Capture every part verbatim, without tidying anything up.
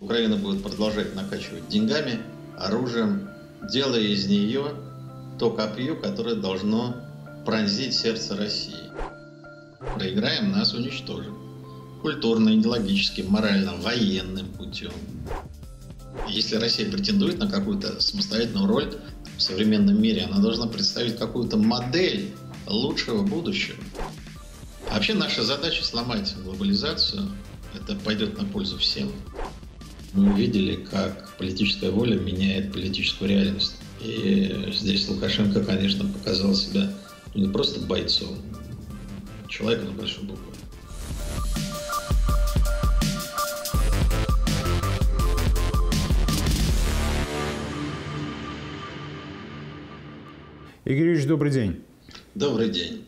Украина будет продолжать накачивать деньгами, оружием, делая из нее то копье, которое должно пронзить сердце России. Проиграем, нас уничтожим. Культурно, идеологическим, моральным, военным путем. Если Россия претендует на какую-то самостоятельную роль в современном мире, она должна представить какую-то модель лучшего будущего. А вообще наша задача сломать глобализацию. Это пойдет на пользу всем. Мы увидели, как политическая воля меняет политическую реальность. И здесь Лукашенко, конечно, показал себя не просто бойцом, а человеком на большой букве. Игорь Юрьевич, добрый день. Добрый день.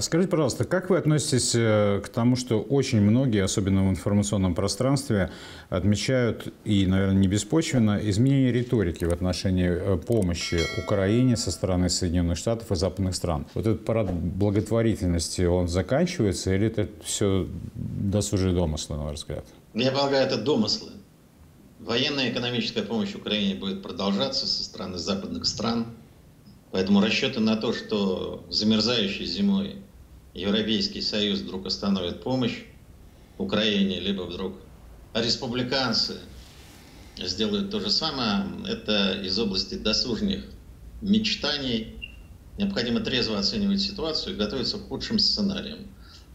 Скажите, пожалуйста, как вы относитесь к тому, что очень многие, особенно в информационном пространстве, отмечают, и, наверное, не беспочвенно, изменение риторики в отношении помощи Украине со стороны Соединенных Штатов и западных стран? Вот этот парад благотворительности, он заканчивается, или это все досужие домыслы, на ваш взгляд? Я полагаю, это домыслы. Военная и экономическая помощь Украине будет продолжаться со стороны западных стран. Поэтому расчеты на то, что замерзающей зимой Европейский Союз вдруг остановит помощь Украине, либо вдруг республиканцы сделают то же самое, это из области досужних мечтаний. Необходимо трезво оценивать ситуацию и готовиться к худшим сценариям.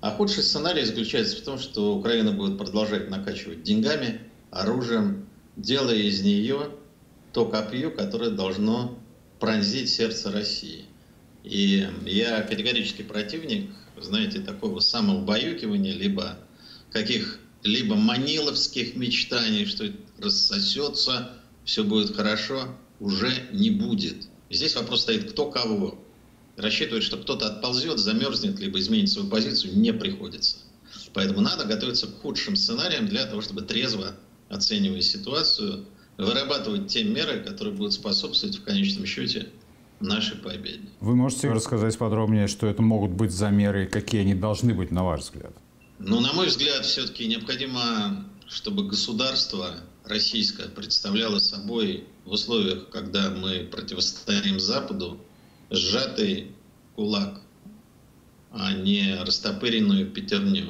А худший сценарий заключается в том, что Украина будет продолжать накачивать деньгами, оружием, делая из нее то копье, которое должно пронзить сердце России. И я категорически противник, знаете, такого самоубаюкивания, либо каких-либо маниловских мечтаний, что рассосется, все будет хорошо, уже не будет. Здесь вопрос стоит, кто кого. Рассчитывать, что кто-то отползет, замерзнет, либо изменит свою позицию, не приходится. Поэтому надо готовиться к худшим сценариям для того, чтобы трезво оценивая ситуацию, вырабатывать те меры, которые будут способствовать в конечном счете нашей победе. Вы можете рассказать подробнее, что это могут быть за меры, какие они должны быть, на ваш взгляд? Ну, на мой взгляд, все-таки необходимо, чтобы государство российское представляло собой в условиях, когда мы противостоим Западу, сжатый кулак, а не растопыренную пятерню.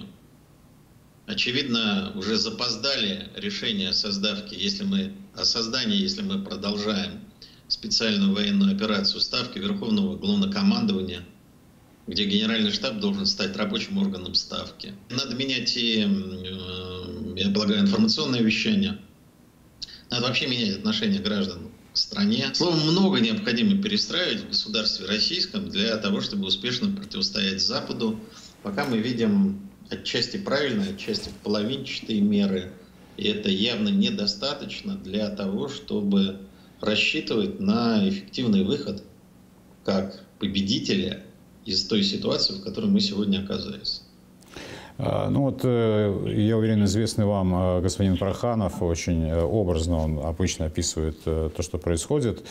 Очевидно, уже запоздали решение о создавке, если мы, о создании, если мы продолжаем специальную военную операцию Ставки Верховного Главнокомандования, где Генеральный штаб должен стать рабочим органом Ставки. Надо менять и, я полагаю, информационное вещание. Надо вообще менять отношение граждан к стране. Словом, много необходимо перестраивать в государстве российском для того, чтобы успешно противостоять Западу. Пока мы видим отчасти правильные, отчасти половинчатые меры. И это явно недостаточно для того, чтобы рассчитывать на эффективный выход как победителя из той ситуации, в которой мы сегодня оказались. Ну вот, я уверен, известный вам господин Проханов, очень образно он обычно описывает то, что происходит.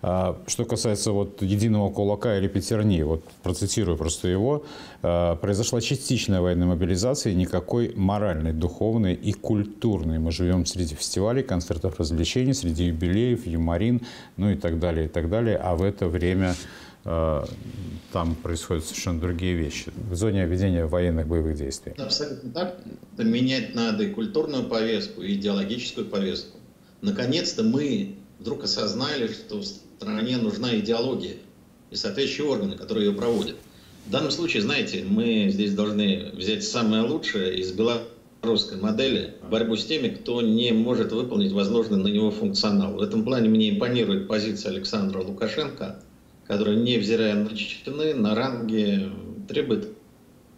Что касается вот единого кулака или пятерни, вот процитирую просто его, произошла частичная военная мобилизация, никакой моральной, духовной и культурной. Мы живем среди фестивалей, концертов, развлечений, среди юбилеев, юморин, ну и так далее, и так далее. А в это время там происходят совершенно другие вещи. В зоне ведения военных боевых действий. Абсолютно так. Менять надо и культурную повестку, и идеологическую повестку. Наконец-то мы вдруг осознали, что в стране нужна идеология и соответствующие органы, которые ее проводят. В данном случае, знаете, мы здесь должны взять самое лучшее из белорусской модели в борьбу с теми, кто не может выполнить возложенный на него функционал. В этом плане мне импонирует позиция Александра Лукашенко, который, невзирая на чины, на ранги, требует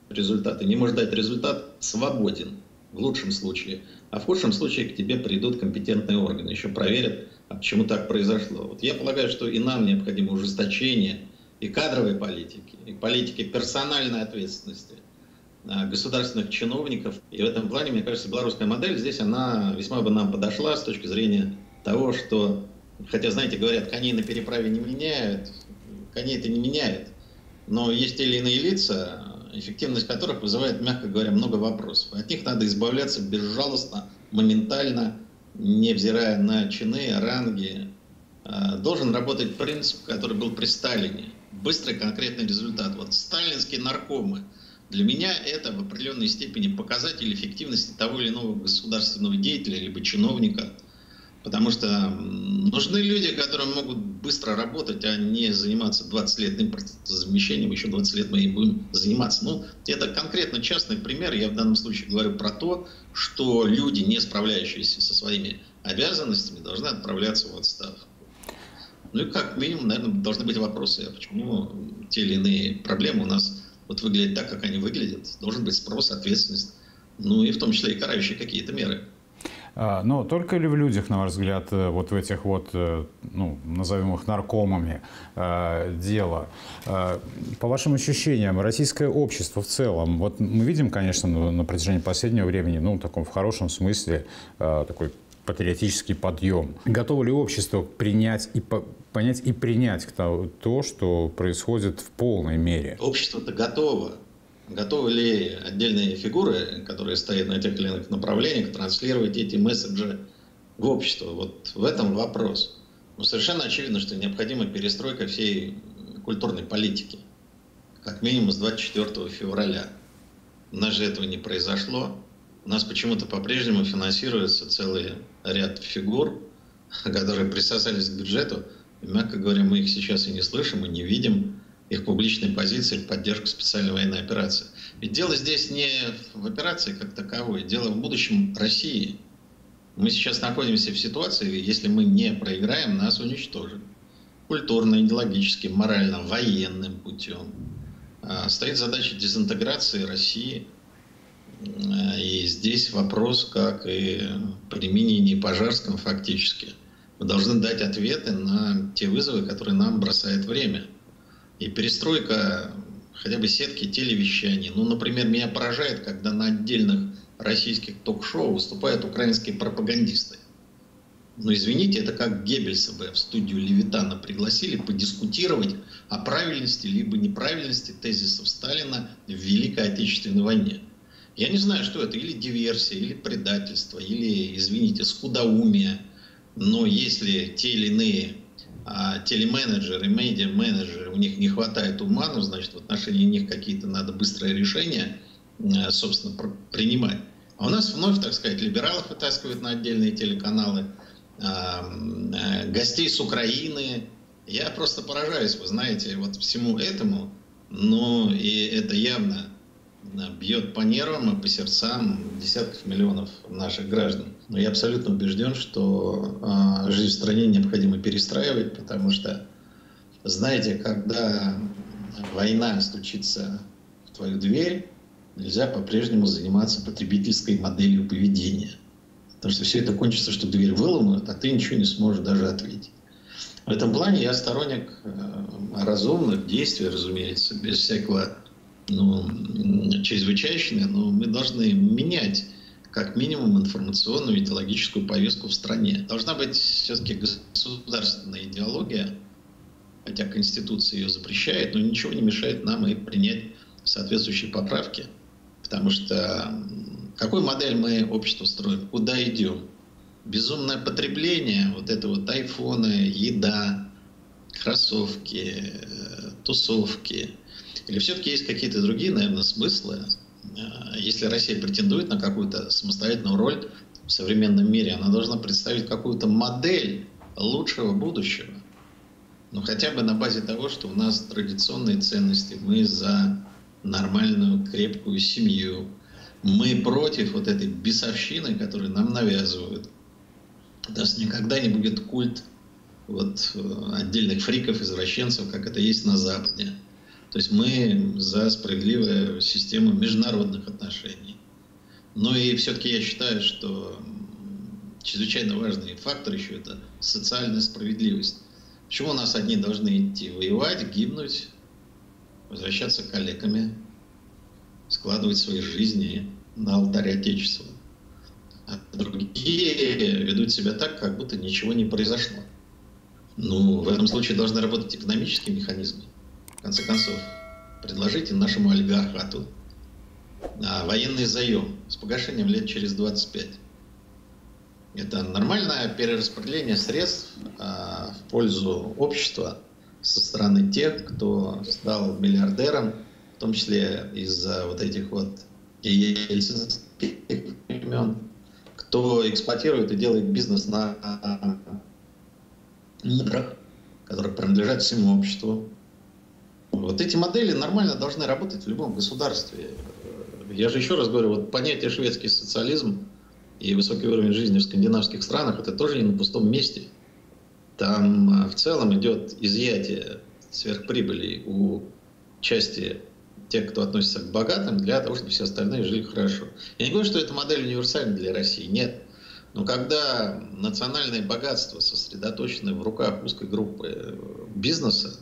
результата. Не может дать результат, свободен в лучшем случае. А в худшем случае к тебе придут компетентные органы, еще проверят, почему так произошло. Вот я полагаю, что и нам необходимо ужесточение и кадровой политики, и политики персональной ответственности государственных чиновников. И в этом плане, мне кажется, белорусская модель здесь, она весьма бы нам подошла с точки зрения того, что, хотя, знаете, говорят, коней на переправе не меняют, коней это не меняет, но есть те или иные лица, эффективность которых вызывает, мягко говоря, много вопросов. От них надо избавляться безжалостно, моментально, невзирая на чины, ранги. Должен работать принцип, который был при Сталине. Быстрый конкретный результат. Вот сталинские наркомы. Для меня это в определенной степени показатель эффективности того или иного государственного деятеля, либо чиновника. Потому что нужны люди, которые могут быстро работать, а не заниматься двадцатилетним процессозамещением. Еще двадцать лет мы и будем заниматься. Ну, это конкретно частный пример. Я в данном случае говорю про то, что люди, не справляющиеся со своими обязанностями, должны отправляться в отставку. Ну и как минимум, наверное, должны быть вопросы, а почему те или иные проблемы у нас вот выглядят так, как они выглядят. Должен быть спрос, ответственность, ну и в том числе и карающие какие-то меры. Но только ли в людях, на ваш взгляд, вот в этих вот, ну, назовем их наркомами, дело? По вашим ощущениям, российское общество в целом, вот мы видим, конечно, на протяжении последнего времени, ну, в таком в хорошем смысле, такой патриотический подъем. Готово ли общество принять и понять и принять то, что происходит в полной мере? Общество-то готово. Готовы ли отдельные фигуры, которые стоят на тех или иных направлениях, транслировать эти месседжи в общество? Вот в этом вопрос. Но совершенно очевидно, что необходима перестройка всей культурной политики. Как минимум с двадцать четвёртого февраля. У нас же этого не произошло. У нас почему-то по-прежнему финансируется целый ряд фигур, которые присосались к бюджету. И, мягко говоря, мы их сейчас и не слышим, и не видим. Их публичные позиции, поддержка специальной военной операции. Ведь дело здесь не в операции как таковой, дело в будущем России. Мы сейчас находимся в ситуации, если мы не проиграем, нас уничтожат. Культурно, идеологически, морально, военным путем. Стоит задача дезинтеграции России. И здесь вопрос, как и при минине и Пожарском фактически. Мы должны дать ответы на те вызовы, которые нам бросает время. И перестройка хотя бы сетки телевещаний. Ну, например, меня поражает, когда на отдельных российских ток-шоу выступают украинские пропагандисты. Ну, извините, это как Геббельса бы в студию Левитана пригласили подискутировать о правильности либо неправильности тезисов Сталина в Великой Отечественной войне. Я не знаю, что это, или диверсия, или предательство, или, извините, скудоумие. Но если те или иные... А телеменеджеры, медиа-менеджеры, у них не хватает ума, ну, значит, в отношении них какие-то надо быстрые решения, собственно, принимать. А у нас вновь, так сказать, либералов вытаскивают на отдельные телеканалы, гостей с Украины. Я просто поражаюсь, вы знаете, вот всему этому, но и это явно бьет по нервам и по сердцам десятков миллионов наших граждан. Но я абсолютно убежден, что э, жизнь в стране необходимо перестраивать, потому что, знаете, когда война стучится в твою дверь, нельзя по-прежнему заниматься потребительской моделью поведения. Потому что все это кончится, что дверь выломают, а ты ничего не сможешь даже ответить. В этом плане я сторонник э, разумных действий, разумеется, без всякого... Ну, чрезвычайные, но мы должны менять как минимум информационную идеологическую повестку в стране. Должна быть все-таки государственная идеология, хотя Конституция ее запрещает, но ничего не мешает нам и принять соответствующие поправки. Потому что какую модель мы общество строим, куда идем? Безумное потребление, вот это вот айфоны, еда, кроссовки, тусовки. Или все-таки есть какие-то другие, наверное, смыслы? Если Россия претендует на какую-то самостоятельную роль в современном мире, она должна представить какую-то модель лучшего будущего. Ну, хотя бы на базе того, что у нас традиционные ценности. Мы за нормальную, крепкую семью. Мы против вот этой бесовщины, которую нам навязывают. У нас никогда не будет культ вот отдельных фриков, извращенцев, как это есть на Западе. То есть мы за справедливую систему международных отношений. Но и все-таки я считаю, что чрезвычайно важный фактор еще это социальная справедливость. Почему у нас одни должны идти воевать, гибнуть, возвращаться калеками, складывать свои жизни на алтарь Отечества? А другие ведут себя так, как будто ничего не произошло. Ну, в этом случае должны работать экономические механизмы. В конце концов, предложите нашему олигархату военный заем с погашением лет через двадцать пять. Это нормальное перераспределение средств в пользу общества со стороны тех, кто стал миллиардером, в том числе из-за вот этих вот ельцинских времен, кто эксплуатирует и делает бизнес на недрах, которые принадлежат всему обществу. Вот эти модели нормально должны работать в любом государстве. Я же еще раз говорю, вот понятие шведский социализм и высокий уровень жизни в скандинавских странах, это тоже не на пустом месте. Там в целом идет изъятие сверхприбыли у части тех, кто относится к богатым, для того, чтобы все остальные жили хорошо. Я не говорю, что эта модель универсальна для России, нет. Но когда национальные богатства сосредоточены в руках узкой группы бизнеса,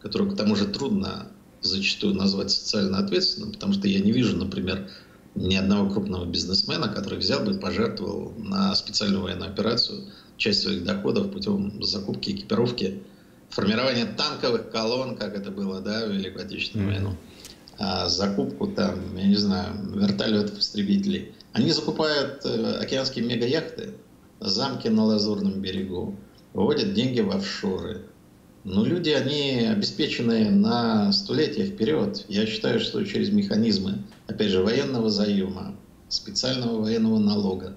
которую к тому же трудно зачастую назвать социально ответственным, потому что я не вижу, например, ни одного крупного бизнесмена, который взял бы и пожертвовал на специальную военную операцию часть своих доходов путем закупки, экипировки, формирования танковых колонн, как это было, да, в Великую Отечественную mm-hmm. войну, а закупку там, я не знаю, вертолетов-истребителей. Они закупают океанские мегаяхты, замки на Лазурном берегу, выводят деньги в офшоры. Но люди, они обеспечены на столетия вперед. Я считаю, что через механизмы, опять же, военного заема, специального военного налога,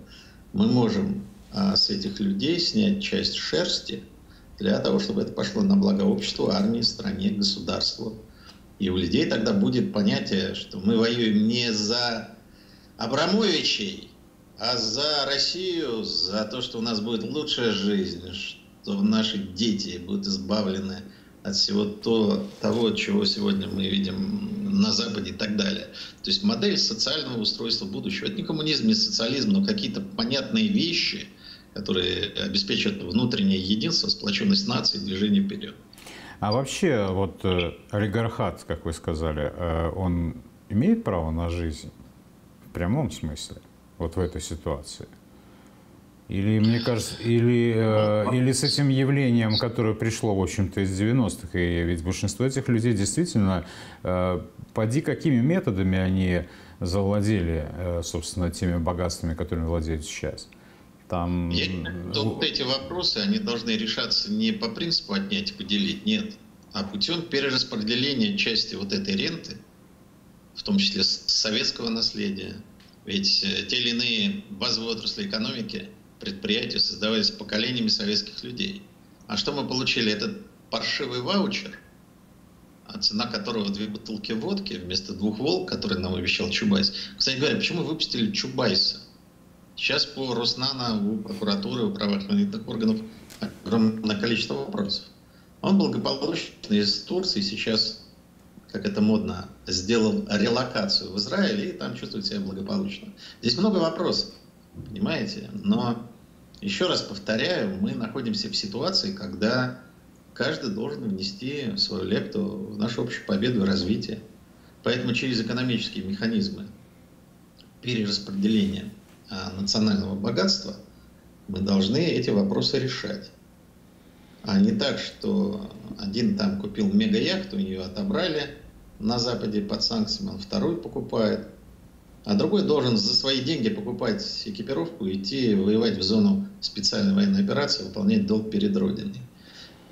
мы можем а, с этих людей снять часть шерсти для того, чтобы это пошло на благо обществу, армии, стране, государству. И у людей тогда будет понятие, что мы воюем не за Абрамовичей, а за Россию, за то, что у нас будет лучшая жизнь, что наши дети будут избавлены от всего то, того, чего сегодня мы видим на Западе и так далее. То есть модель социального устройства будущего. Это не коммунизм, не социализм, но какие-то понятные вещи, которые обеспечат внутреннее единство, сплоченность нации, движение вперед. А вообще, вот олигархат, как вы сказали, он имеет право на жизнь? В прямом смысле, вот в этой ситуации? Или, мне кажется, или, э, или с этим явлением, которое пришло, в общем-то, из девяностых, и ведь большинство этих людей действительно, э, поди какими методами они завладели, э, собственно, теми богатствами, которыми владеют сейчас? Там... Я, то, вот эти вопросы, они должны решаться не по принципу отнять и поделить, нет, а путем перераспределения части вот этой ренты, в том числе советского наследия. Ведь те или иные базовые отрасли экономики, предприятия создавались поколениями советских людей. А что мы получили? Этот паршивый ваучер, цена которого две бутылки водки вместо двух волк, которые нам обещал Чубайс. Кстати говоря, почему выпустили Чубайса? Сейчас по Роснана, у прокуратуры, у правоохранительных органов огромное количество вопросов. Он благополучно из Турции сейчас, как это модно, сделал релокацию в Израиле, и там чувствует себя благополучно. Здесь много вопросов, понимаете? Но, еще раз повторяю, мы находимся в ситуации, когда каждый должен внести свою лепту в нашу общую победу и развитие. Поэтому через экономические механизмы перераспределения национального богатства мы должны эти вопросы решать. А не так, что один там купил мегаяхту, ее отобрали на Западе под санкциями, он второй покупает, а другой должен за свои деньги покупать экипировку, идти воевать в зону специальной военной операции, выполнять долг перед Родиной.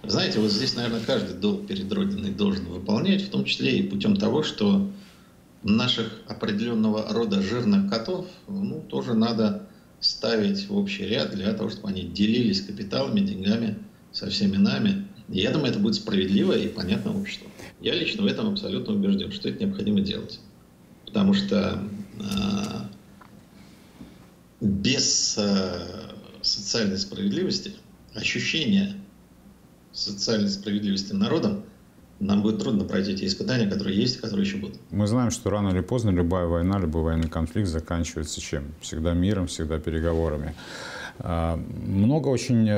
Знаете, вот здесь, наверное, каждый долг перед Родиной должен выполнять, в том числе и путем того, что наших определенного рода жирных котов, ну, тоже надо ставить в общий ряд для того, чтобы они делились капиталами, деньгами со всеми нами. Я думаю, это будет справедливо и понятно обществу. Я лично в этом абсолютно убежден, что это необходимо делать. Потому что э, без э, социальной справедливости, ощущения социальной справедливости народом, нам будет трудно пройти те испытания, которые есть и которые еще будут. Мы знаем, что рано или поздно любая война, любой военный конфликт заканчивается чем? Всегда миром, всегда переговорами. Много очень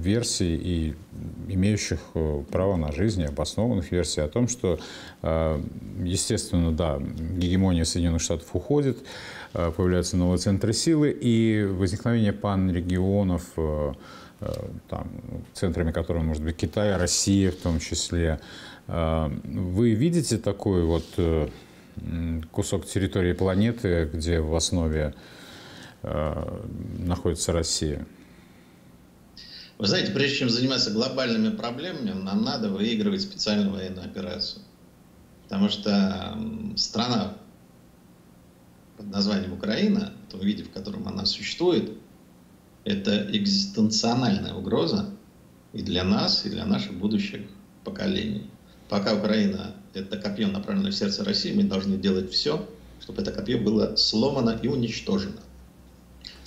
версий и имеющих право на жизнь, обоснованных версий о том, что, естественно, да, гегемония Соединенных Штатов уходит, появляются новые центры силы, и возникновение панрегионов, там, центрами которого может быть Китай, Россия в том числе. Вы видите такой вот кусок территории планеты, где в основе находится Россия? Вы знаете, прежде чем заниматься глобальными проблемами, нам надо выигрывать специальную военную операцию. Потому что страна под названием Украина, в том виде, в котором она существует, это экзистенциональная угроза и для нас, и для наших будущих поколений. Пока Украина – это копье, направленное в сердце России, мы должны делать все, чтобы это копье было сломано и уничтожено.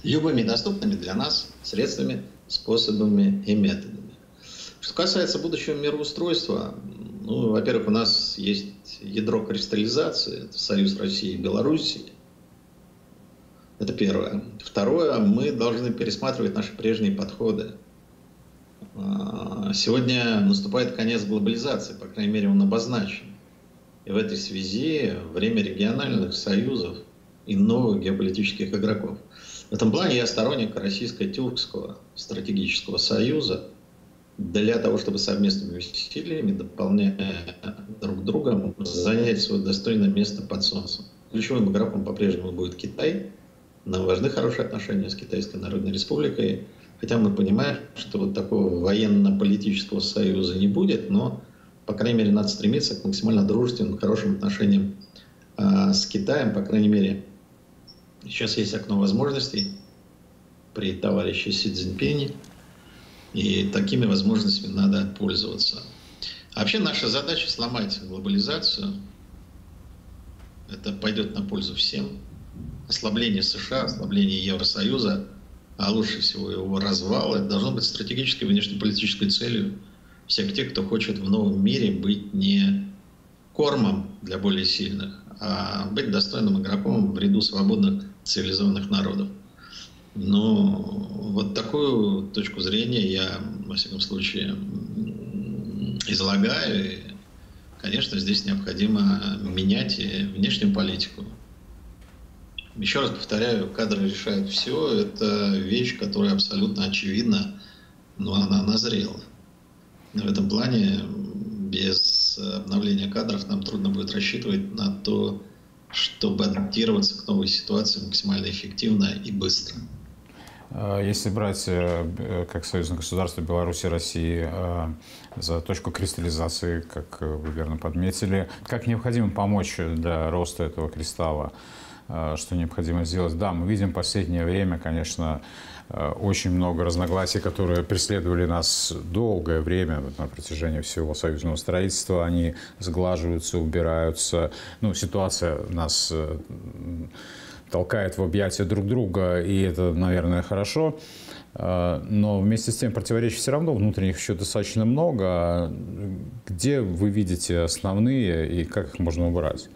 Любыми доступными для нас средствами, способами и методами. Что касается будущего мироустройства, ну, во-первых, у нас есть ядро кристаллизации, это союз России и Белоруссии. Это первое. Второе, мы должны пересматривать наши прежние подходы. Сегодня наступает конец глобализации, по крайней мере, он обозначен. И в этой связи время региональных союзов и новых геополитических игроков. В этом плане я сторонник российско-тюркского стратегического союза для того, чтобы совместными усилиями, дополняя друг друга, занять свое достойное место под солнцем. Ключевым игроком по-прежнему будет Китай. Нам важны хорошие отношения с Китайской Народной Республикой. Хотя мы понимаем, что вот такого военно-политического союза не будет, но, по крайней мере, надо стремиться к максимально дружественным, хорошим отношениям э, с Китаем, по крайней мере. Сейчас есть окно возможностей при товарище Си Цзиньпине, и такими возможностями надо пользоваться. Вообще наша задача — сломать глобализацию. Это пойдет на пользу всем. Ослабление США, ослабление Евросоюза, а лучше всего его развал, это должно быть стратегической внешнеполитической целью всех тех, кто хочет в новом мире быть не кормом для более сильных, а быть достойным игроком в ряду свободных цивилизованных народов. Но вот такую точку зрения я, во всяком случае, излагаю. И, конечно, здесь необходимо менять и внешнюю политику. Еще раз повторяю, кадры решают все. Это вещь, которая абсолютно очевидна, но она назрела. В этом плане без обновления кадров нам трудно будет рассчитывать на то, чтобы адаптироваться к новой ситуации максимально эффективно и быстро. Если брать как союзное государство Беларуси и России за точку кристаллизации, как вы верно подметили, как необходимо помочь для роста этого кристалла? Что необходимо сделать? Да, мы видим в последнее время, конечно, очень много разногласий, которые преследовали нас долгое время на протяжении всего союзного строительства. Они сглаживаются, убираются. Ну, ситуация нас толкает в объятия друг друга, и это, наверное, хорошо. Но вместе с тем противоречий все равно внутренних еще достаточно много. Где вы видите основные и как их можно убрать?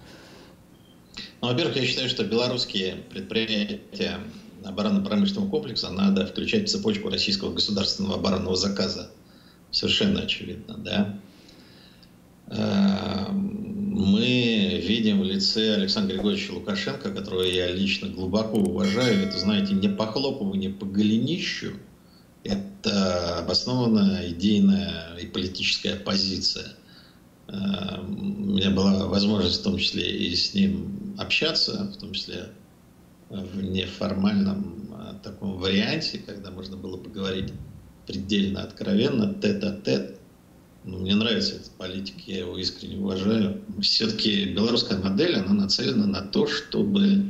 Ну, во-первых, я считаю, что белорусские предприятия оборонно-промышленного комплекса надо включать в цепочку российского государственного оборонного заказа. Совершенно очевидно, да. Мы видим в лице Александра Григорьевича Лукашенко, которого я лично глубоко уважаю, это, знаете, не похлопывание по голенищу, это обоснованная идейная и политическая оппозиция. У меня была возможность в том числе и с ним общаться, в том числе в неформальном таком варианте, когда можно было поговорить предельно откровенно, тет-а-тет. Ну, мне нравится этот политик, я его искренне уважаю. Все-таки белорусская модель, она нацелена на то, чтобы,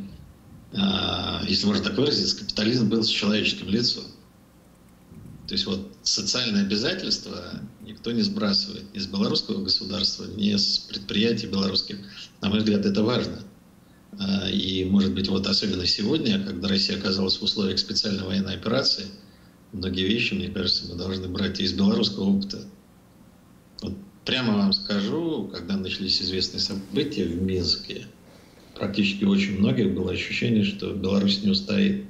если можно так выразиться, капитализм был с человеческим лицом. То есть вот социальные обязательства никто не сбрасывает ни с белорусского государства, ни с предприятий белорусских. На мой взгляд, это важно. И, может быть, вот особенно сегодня, когда Россия оказалась в условиях специальной военной операции, многие вещи, мне кажется, мы должны брать из белорусского опыта. Вот прямо вам скажу, когда начались известные события в Минске, практически очень многих было ощущение, что Беларусь не устоит.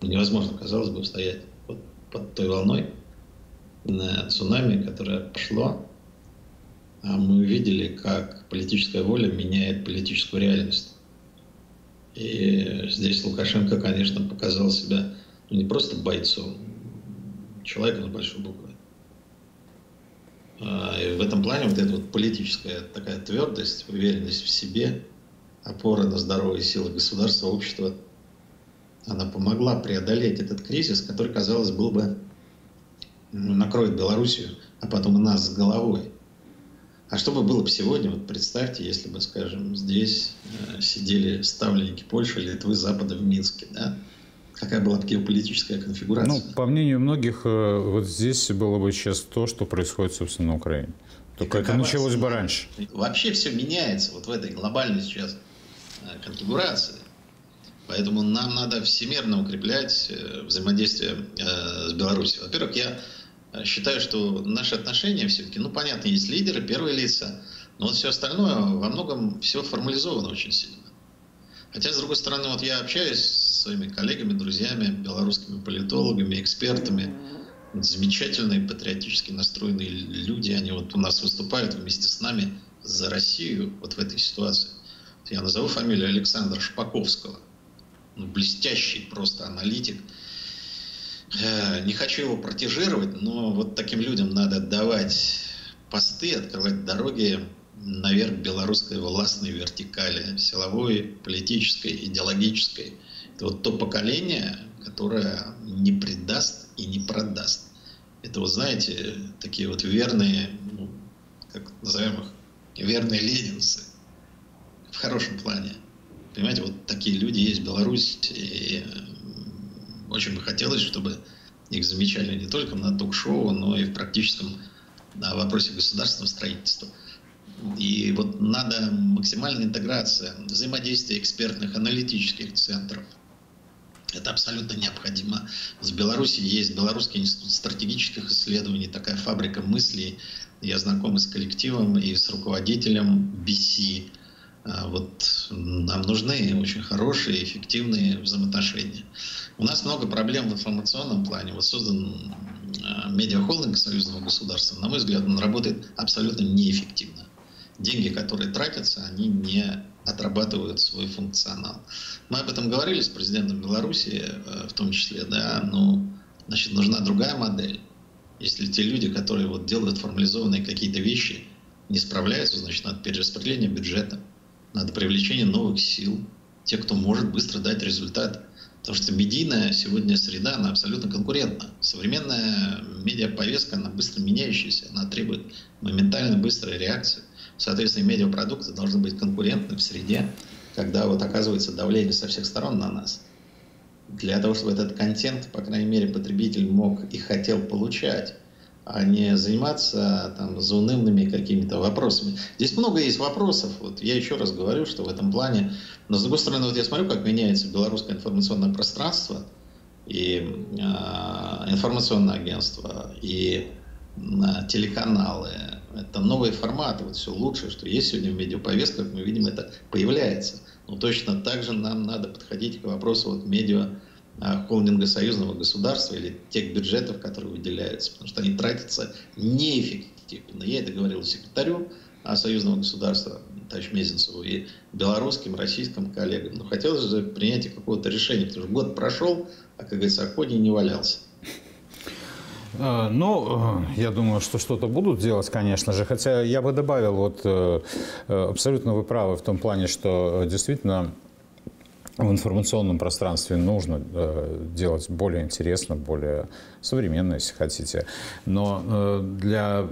Невозможно, казалось бы, устоять под той волной цунами, которое пошло. А мы увидели, как политическая воля меняет политическую реальность. И здесь Лукашенко, конечно, показал себя ну, не просто бойцом, человеком с большой буквы. И в этом плане вот эта вот политическая такая твердость, уверенность в себе, опора на здоровые силы государства, общества, она помогла преодолеть этот кризис, который, казалось, был бы ну, накроет Белоруссию, а потом и нас с головой. А что бы было бы сегодня, вот представьте, если бы, скажем, здесь сидели ставленники Польши, Литвы, Запада в Минске, да? Какая была бы геополитическая конфигурация? Ну, по мнению многих, вот здесь было бы сейчас то, что происходит, собственно, на Украине. Только это началось бы раньше. Вообще все меняется вот в этой глобальной сейчас конфигурации. Поэтому нам надо всемерно укреплять взаимодействие с Беларусью. Во-первых, я считаю, что наши отношения все-таки, ну, понятно, есть лидеры, первые лица, но вот все остальное во многом все формализовано очень сильно. Хотя, с другой стороны, вот я общаюсь с своими коллегами, друзьями, белорусскими политологами, экспертами, замечательные патриотически настроенные люди, они вот у нас выступают вместе с нами за Россию вот в этой ситуации. Я назову фамилию Александра Шпаковского, ну, блестящий просто аналитик. Не хочу его протежировать, но вот таким людям надо давать посты, открывать дороги наверх белорусской властной вертикали, силовой, политической, идеологической. Это вот то поколение, которое не предаст и не продаст. Это, вот знаете, такие вот верные, ну, как назовем их, верные ленинцы в хорошем плане. Понимаете, вот такие люди есть в Беларуси, и очень бы хотелось, чтобы их замечали не только на ток-шоу, но и в практическом вопросе государственного строительства. И вот надо максимальная интеграция, взаимодействие экспертных, аналитических центров. Это абсолютно необходимо. В Беларуси есть Белорусский институт стратегических исследований, такая фабрика мыслей. Я знаком и с коллективом, и с руководителем би си. Вот нам нужны очень хорошие, эффективные взаимоотношения. У нас много проблем в информационном плане. Вот создан медиахолдинг союзного государства. На мой взгляд, он работает абсолютно неэффективно. Деньги, которые тратятся, они не отрабатывают свой функционал. Мы об этом говорили с президентом Беларуси, в том числе, да, но, значит, нужна другая модель. Если те люди, которые вот делают формализованные какие-то вещи, не справляются, значит, надо перераспределение бюджета, надо привлечение новых сил, тех, кто может быстро дать результат. Потому что медийная сегодня среда, она абсолютно конкурентна. Современная медиаповестка, она быстро меняющаяся, она требует моментально быстрой реакции. Соответственно, медиапродукты должны быть конкурентны в среде, когда вот оказывается давление со всех сторон на нас. Для того, чтобы этот контент, по крайней мере, потребитель мог и хотел получать, а не заниматься там заунывными какими-то вопросами. Здесь много есть вопросов. Вот я еще раз говорю, что в этом плане... Но, с другой стороны, вот я смотрю, как меняется белорусское информационное пространство и э, информационное агентство, и э, телеканалы. Это новые форматы, вот все лучшее, что есть сегодня в медиаповестках, мы видим, это появляется. Но точно так же нам надо подходить к вопросу вот медиа холдинга союзного государства или тех бюджетов, которые выделяются, потому что они тратятся неэффективно. Я это говорил секретарю союзного государства, товарищу Мезенцеву, и белорусским, российским коллегам. Но хотелось же принятия какого-то решения, потому что год прошел, а, как говорится, Аконий не валялся. Ну, я думаю, что что-то будут делать, конечно же. Хотя я бы добавил, вот абсолютно вы правы в том плане, что действительно в информационном пространстве нужно делать более интересно, более современно, если хотите. Но для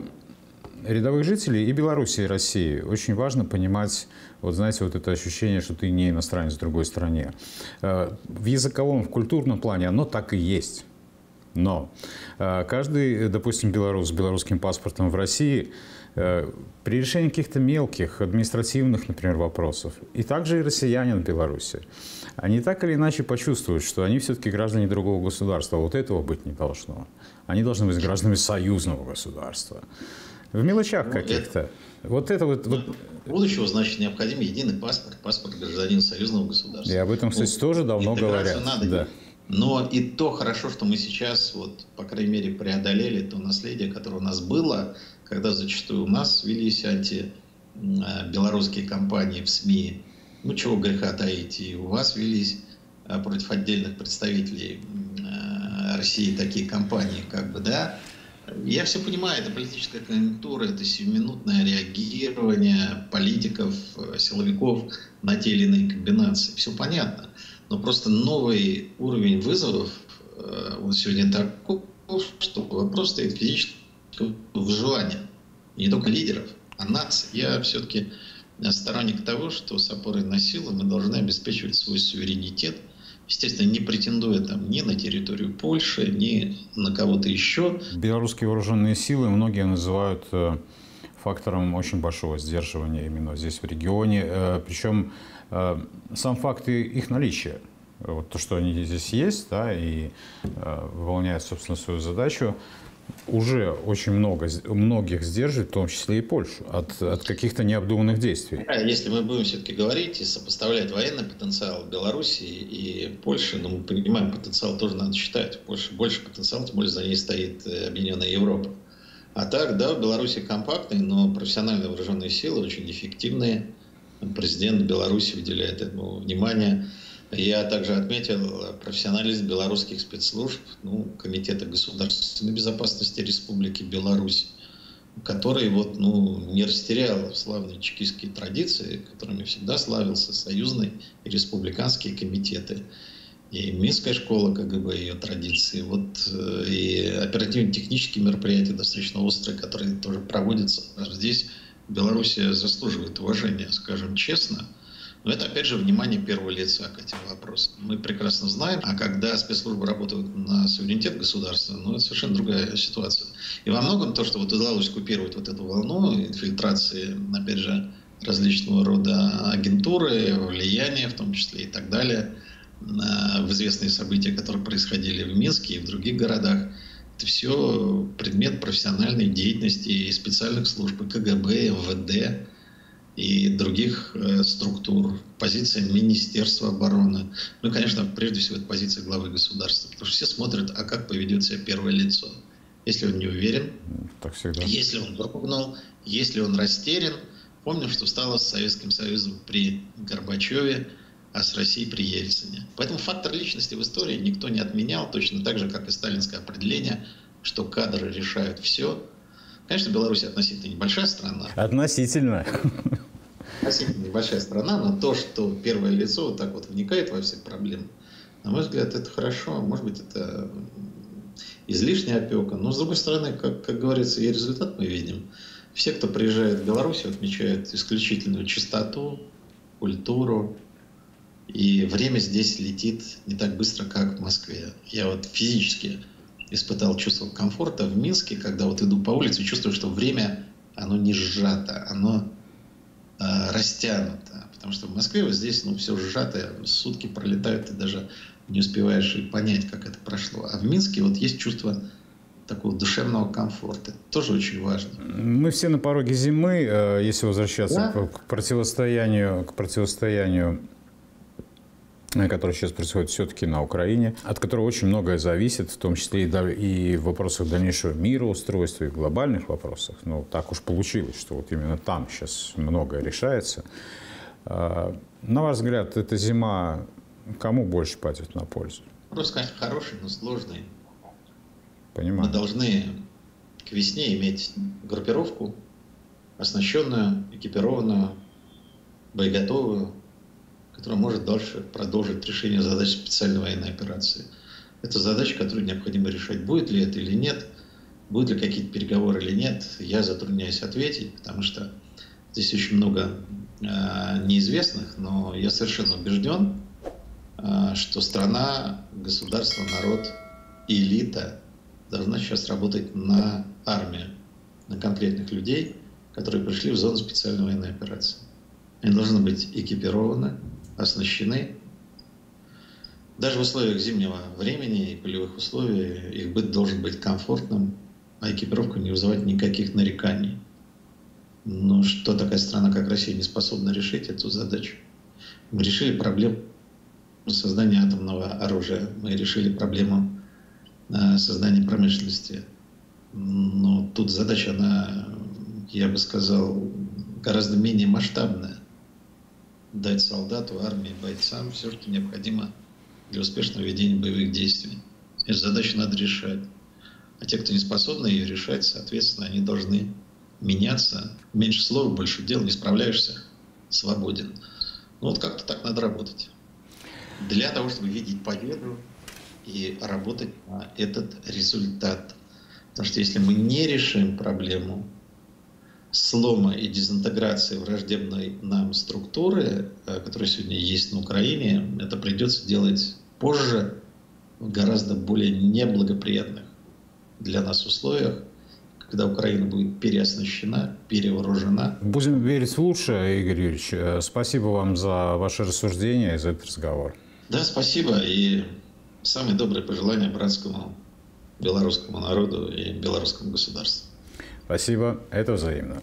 рядовых жителей и Беларуси, и России очень важно понимать, вот знаете, вот это ощущение, что ты не иностранец в другой стране. В языковом, в культурном плане оно так и есть. Но каждый, допустим, белорус с белорусским паспортом в России при решении каких-то мелких административных, например, вопросов, и также и россиянин в Беларуси, они так или иначе почувствуют, что они все-таки граждане другого государства, а вот этого быть не должно. Они должны быть гражданами союзного государства. В мелочах ну, каких-то. Вот это вот, вот... Будущего, значит, необходим единый паспорт, паспорт гражданина союзного государства. И об этом, кстати, вот, тоже давно говорят. Надо. Да. Но и то хорошо, что мы сейчас, вот, по крайней мере, преодолели то наследие, которое у нас было, когда зачастую у нас велись антибелорусские кампании в СМИ, ну чего греха таить, и у вас велись против отдельных представителей России такие кампании, как бы, да. Я все понимаю, это политическая конъюнктура, это сиюминутное реагирование политиков, силовиков на те или иные комбинации. Все понятно. Но просто новый уровень вызовов, он сегодня такой, что вопрос стоит физического выживания. Не только лидеров, а наций. Я все-таки сторонник того, что с опорой на силу мы должны обеспечивать свой суверенитет. Естественно, не претендуя там ни на территорию Польши, ни на кого-то еще. Белорусские вооруженные силы многие называют фактором очень большого сдерживания именно здесь, в регионе. Причем сам факт их наличия, вот то, что они здесь есть, да, и выполняют, собственно, свою задачу, уже очень много, многих сдерживает, в том числе и Польшу, от, от каких-то необдуманных действий. Если мы будем все-таки говорить и сопоставлять военный потенциал Беларуси и Польши, но ну, мы понимаем, потенциал тоже надо считать. Больше, больше потенциала, тем более за ней стоит Объединенная Европа. А так, да, в Беларуси компактные, но профессиональные вооруженные силы очень эффективные. Президент Беларуси уделяет этому внимание. Я также отметил профессионализм белорусских спецслужб, ну, Комитета государственной безопасности Республики Беларусь, который вот, ну, не растерял славные чекистские традиции, которыми всегда славился союзный и республиканские комитеты. И Минская школа КГБ, ее традиции, вот, и оперативно-технические мероприятия достаточно острые, которые тоже проводятся. Здесь Беларусь заслуживает уважения, скажем честно. Но это, опять же, внимание первого лица к этим вопросам. Мы прекрасно знаем, а когда спецслужбы работают на суверенитет государства, ну, это совершенно другая ситуация. И во многом то, что вот удалось купировать вот эту волну инфильтрации, опять же, различного рода агентуры, влияния, в том числе и так далее, в известные события, которые происходили в Минске и в других городах, это все предмет профессиональной деятельности и специальных служб КГБ, МВД, и других э, структур, позиция Министерства обороны. Ну и, конечно, прежде всего, это позиция главы государства. Потому что все смотрят, а как поведет себя первое лицо. Если он не уверен, так всегда. Если он дрогнул, если он растерян. Помним, что стало с Советским Союзом при Горбачеве, а с Россией при Ельцине. Поэтому фактор личности в истории никто не отменял, точно так же, как и сталинское определение, что кадры решают все. Конечно, Беларусь относительно небольшая страна. Относительно. Относительно небольшая страна, но то, что первое лицо вот так вот вникает во все проблемы, на мой взгляд, это хорошо. Может быть, это излишняя опека. Но, с другой стороны, как, как говорится, и результат мы видим. Все, кто приезжает в Беларусь, отмечают исключительную чистоту, культуру. И время здесь летит не так быстро, как в Москве. Я вот физически испытал чувство комфорта в Минске, когда вот иду по улице, чувствую, что время, оно не сжато, оно э, растянуто. Потому что в Москве вот здесь, ну, все сжато, сутки пролетают, ты даже не успеваешь и понять, как это прошло. А в Минске вот есть чувство такого душевного комфорта. Это тоже очень важно. Мы все на пороге зимы, если возвращаться, да? к противостоянию, к противостоянию, который сейчас происходит все-таки на Украине, от которого очень многое зависит, в том числе и в вопросах дальнейшего мироустройства, и в глобальных вопросах. Но так уж получилось, что вот именно там сейчас многое решается. На ваш взгляд, эта зима кому больше пойдет на пользу? Вопрос, конечно, хороший, но сложный. Понимаю. Мы должны к весне иметь группировку, оснащенную, экипированную, боеготовую, которая может дальше продолжить решение задач специальной военной операции. Это задача, которую необходимо решать. Будет ли это или нет, будут ли какие-то переговоры или нет, я затрудняюсь ответить, потому что здесь очень много э, неизвестных, но я совершенно убежден, э, что страна, государство, народ и элита должна сейчас работать на армию, на конкретных людей, которые пришли в зону специальной военной операции. Они должны быть экипированы, оснащены. Даже в условиях зимнего времени и полевых условий их быт должен быть комфортным, а экипировка не вызывать никаких нареканий. Но что такая страна, как Россия, не способна решить эту задачу? Мы решили проблему создания атомного оружия, мы решили проблему создания промышленности. Но тут задача, она, я бы сказал, гораздо менее масштабная. дать солдату, армии, бойцам все, что необходимо для успешного ведения боевых действий. Эту задачу надо решать. А те, кто не способны ее решать, соответственно, они должны меняться. Меньше слов, больше дел, не справляешься — свободен. Ну вот как-то так надо работать. Для того, чтобы видеть победу и работать на этот результат. Потому что если мы не решим проблему слома и дезинтеграции враждебной нам структуры, которая сегодня есть на Украине, это придется делать позже, в гораздо более неблагоприятных для нас условиях, когда Украина будет переоснащена, перевооружена. Будем верить в лучшее, Игорь Юрьевич. Спасибо вам за ваши рассуждения и за этот разговор. Да, спасибо. И самые добрые пожелания братскому белорусскому народу и белорусскому государству. Спасибо. Это взаимно.